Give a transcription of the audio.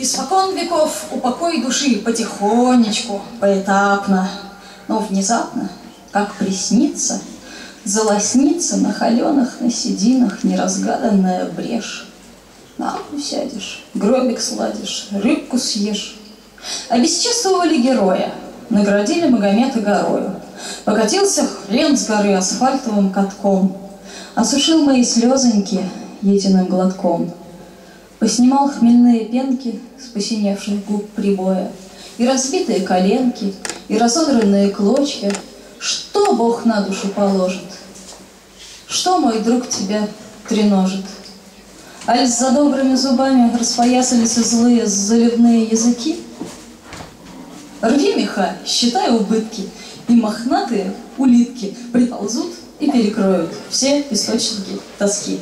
Испокон веков упокой души потихонечку, поэтапно, но внезапно, как приснится, залоснится на холеных, на сединах неразгаданная брешь. На аку сядешь, гробик сладишь, рыбку съешь. Обесчествовали героя, наградили Магомета горою. Покатился хрен с горы асфальтовым катком, осушил мои слезоньки етиным глотком. Поснимал хмельные пенки с посиневших губ прибоя, и разбитые коленки, и разодранные клочья. Что Бог на душу положит? Что, мой друг, тебя треножит? Аль за добрыми зубами распоясались злые заливные языки? Рви меха, считай убытки, и мохнатые улитки приползут и перекроют все песочники тоски.